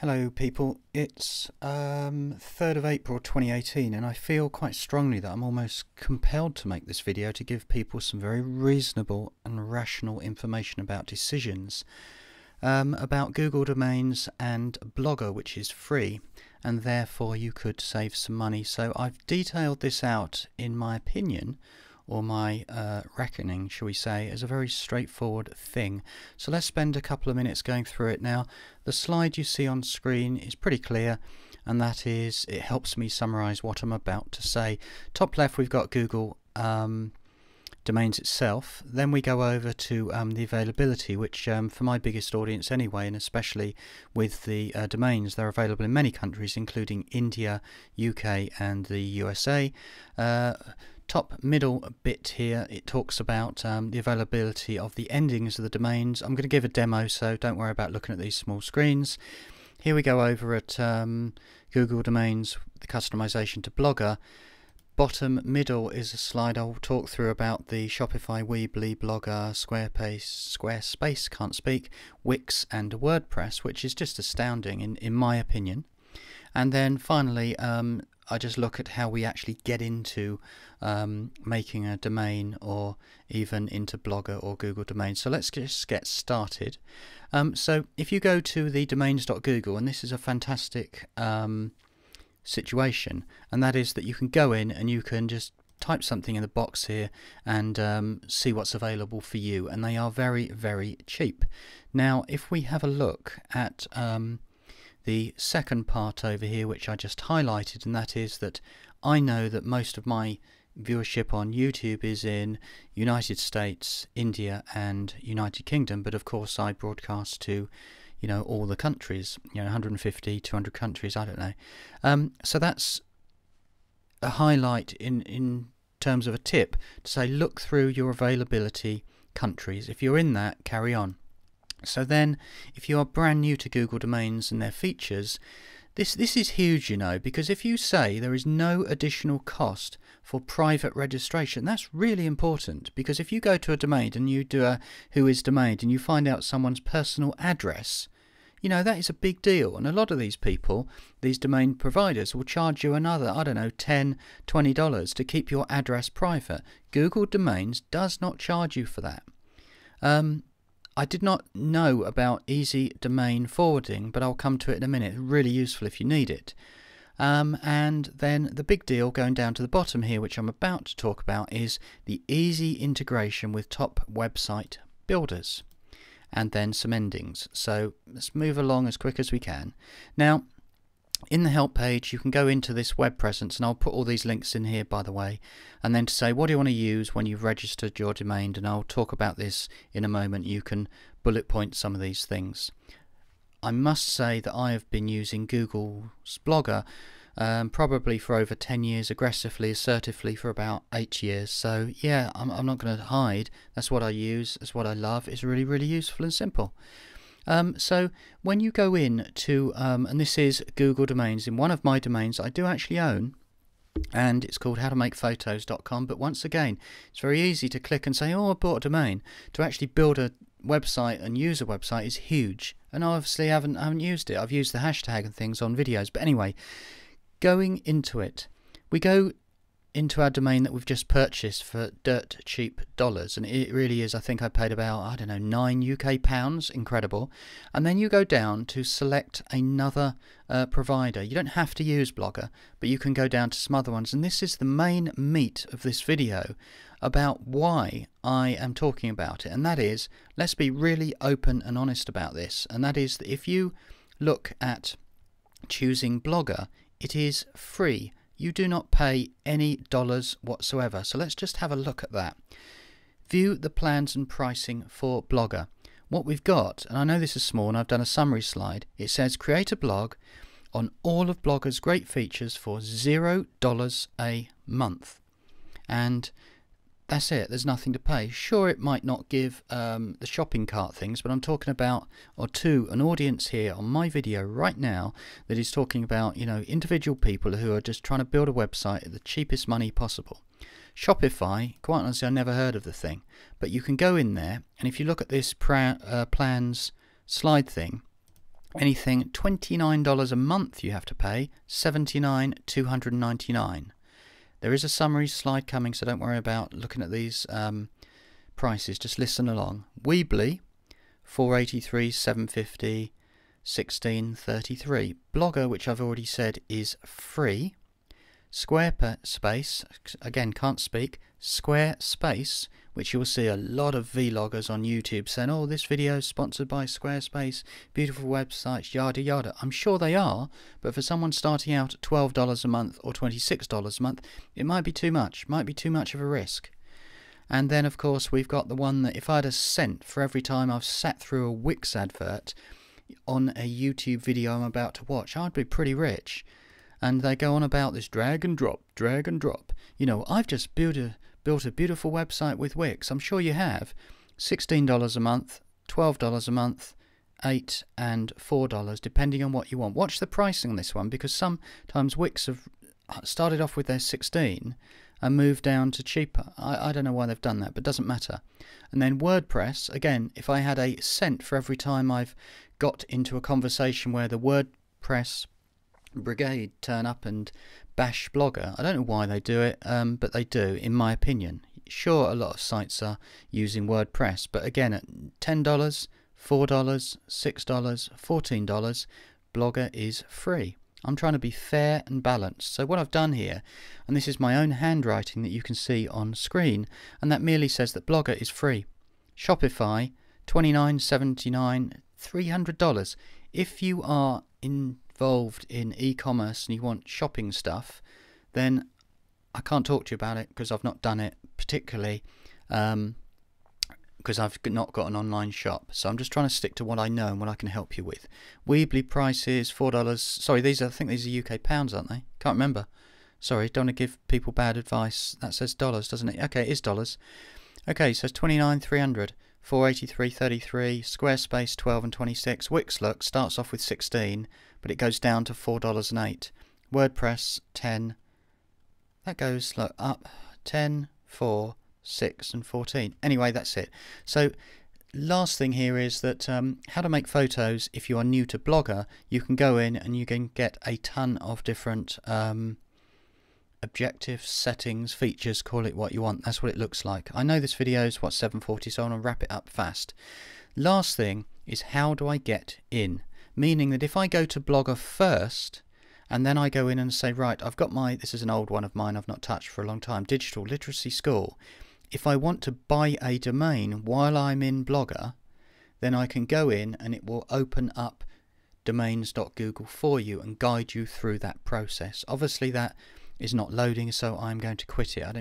Hello people, it's 3rd of April 2018 and I feel quite strongly that I'm almost compelled to make this video to give people some very reasonable and rational information about decisions about Google Domains and Blogger, which is free and therefore you could save some money. So I've detailed this out in my opinion, or my reckoning, shall we say, is a very straightforward thing. So let's spend a couple of minutes going through it now. The slide you see on screen is pretty clear, and that is, it helps me summarize what I'm about to say. Top left, we've got Google Domains itself. Then we go over to the availability, which for my biggest audience anyway, and especially with the domains, they're available in many countries, including India, UK and the USA. Top middle bit here, it talks about the availability of the endings of the domains. I'm going to give a demo, so don't worry about looking at these small screens. Here we go over at Google Domains, the customization to Blogger. Bottom middle is a slide I'll talk through about the Shopify, Weebly, Blogger, Squarespace, can't speak, Wix and WordPress, which is just astounding in my opinion. And then finally, I just look at how we actually get into making a domain or even into Blogger or Google Domains. So let's just get started. So if you go to the domains.google, and this is a fantastic situation, and that is that you can go in and you can just type something in the box here and see what's available for you, and they are very, very cheap. Now if we have a look at the second part over here, which I just highlighted, and that is that I know that most of my viewership on YouTube is in United States, India and United Kingdom, but of course I broadcast to, you know, all the countries, you know, 150, 200 countries, I don't know. So that's a highlight in terms of a tip to say, look through your availability countries. If you're in that, carry on. So then, if you are brand new to Google Domains and their features, this is huge, you know, because if you say there is no additional cost for private registration, that's really important, because if you go to a domain and you do a who is domain and you find out someone's personal address, you know, that is a big deal, and a lot of these people, these domain providers, will charge you another, I don't know, $10, $20 to keep your address private. Google Domains does not charge you for that. I did not know about easy domain forwarding, but I'll come to it in a minute. Really useful if you need it. And then the big deal going down to the bottom here, which I'm about to talk about, is the easy integration with top website builders, and then some endings. So let's move along as quick as we can. Now, in the help page, you can go into this web presence, and I'll put all these links in here, by the way, and then to say what do you want to use when you've registered your domain, and I'll talk about this in a moment. You can bullet point some of these things. I must say that I have been using Google's Blogger probably for over 10 years, aggressively, assertively for about 8 years. So yeah, I'm not going to hide. That's what I use. That's what I love. It's really, really useful and simple. So when you go in to, and this is Google Domains, in one of my domains I do actually own, and it's called howtomakephotos.com, but once again, it's very easy to click and say, oh, I bought a domain. To actually build a website and use a website is huge, and obviously I haven't used it. I've used the hashtag and things on videos, but anyway, going into it, we go into our domain that we've just purchased for dirt cheap dollars, and it really is. I think I paid about, I don't know, 9 UK pounds. Incredible. And then you go down to select another provider. You don't have to use Blogger, but you can go down to some other ones, and this is the main meat of this video about why I am talking about it, and that is, let's be really open and honest about this, and that is that if you look at choosing Blogger, it is free. You do not pay any dollars whatsoever. So let's just have a look at that. View the plans and pricing for Blogger. What we've got, and I know this is small and I've done a summary slide, it says create a blog on all of Blogger's great features for $0 a month. And that's it, there's nothing to pay. Sure, it might not give the shopping cart things, but I'm talking about, or to an audience here on my video right now that is talking about, you know, individual people who are just trying to build a website at the cheapest money possible. Shopify, quite honestly, I never heard of the thing, but you can go in there, and if you look at this plans slide thing, anything $29 a month you have to pay, $79,299. There is a summary slide coming, so don't worry about looking at these prices, just listen along. Weebly, $483, $750, $16.33. Blogger, which I've already said is free. Squarespace, again can't speak, Squarespace, which you will see a lot of vloggers on YouTube saying, oh, this video is sponsored by Squarespace, beautiful websites, yada yada. I'm sure they are, but for someone starting out at $12 a month or $26 a month, it might be too much, of a risk. And then of course we've got the one that if I'd a cent for every time I've sat through a Wix advert on a YouTube video I'm about to watch, I'd be pretty rich. And they go on about this drag and drop, you know, I've just built a beautiful website with Wix. I'm sure you have. $16 a month, $12 a month, $8 and $4, depending on what you want. Watch the pricing on this one, because sometimes Wix have started off with their $16 and moved down to cheaper. I don't know why they've done that, but it doesn't matter. And then WordPress, again, if I had a cent for every time I've got into a conversation where the WordPress brigade turn up and bash Blogger. I don't know why they do it, but they do, in my opinion. Sure, a lot of sites are using WordPress, but again, at $10, $4, $6, $14, Blogger is free. I'm trying to be fair and balanced. So what I've done here, and this is my own handwriting that you can see on screen, and that merely says that Blogger is free. Shopify, $29.79, $300. If you are involved in e-commerce and you want shopping stuff, then I can't talk to you about it because I've not done it, particularly because I've not got an online shop. So I'm just trying to stick to what I know and what I can help you with. Weebly prices, $4. Sorry, these are, I think these are UK pounds, aren't they? Can't remember. Sorry, don't want to give people bad advice. That says dollars, doesn't it? Okay, it is dollars. Okay, so it's $29,300, $483.33, Squarespace $12 and $26, Wix, look, starts off with $16, but it goes down to $4 and $8, WordPress $10, that goes, look, up, $10, $4, $6 and $14. Anyway, that's it. So last thing here is that how to make photos. If you are new to Blogger, you can go in and you can get a ton of different objectives, settings, features, call it what you want. That's what it looks like. I know this video is, what, 7:40, so I'm going to wrap it up fast. Last thing is, how do I get in? Meaning that if I go to Blogger first, and then I go in and say, right, I've got my, this is an old one of mine I've not touched for a long time, Digital Literacy School. If I want to buy a domain while I'm in Blogger, then I can go in and it will open up domains.google for you and guide you through that process. Obviously that is not loading, so I'm going to quit it. I don't